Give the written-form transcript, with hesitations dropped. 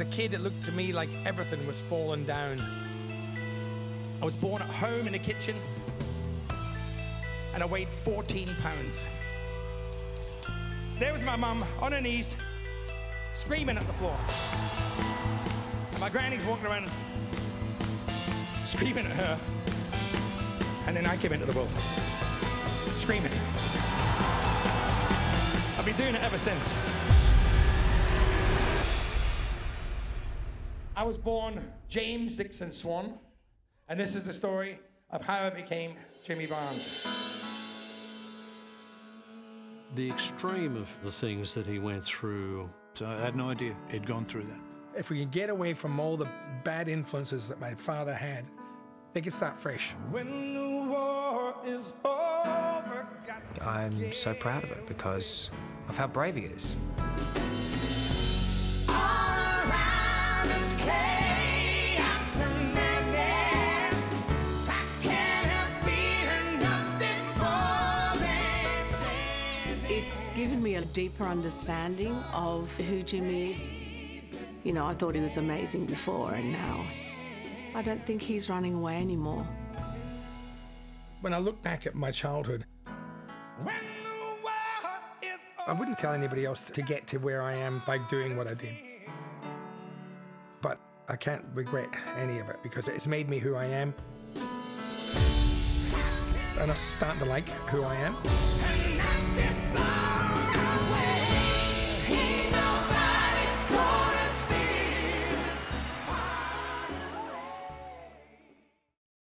a kid, it looked to me like everything was falling down. I was born at home in a kitchen, and I weighed 14 pounds. There was my mum on her knees, screaming at the floor. And my granny's walking around, screaming at her. And then I came into the world, screaming. I've been doing it ever since. I was born James Dixon Swan, and this is the story of how I became Jimmy Barnes. The extreme of the things that he went through, so I had no idea he'd gone through that. If we could get away from all the bad influences that my father had, they could start fresh. When the war is over, I'm so proud of it because of how brave he is. It's given me a deeper understanding of who Jimmy is. You know, I thought he was amazing before, and now I don't think he's running away anymore. When I look back at my childhood, I wouldn't tell anybody else to get to where I am by doing what I did. But I can't regret any of it because it's made me who I am. And I'm starting to like who I am.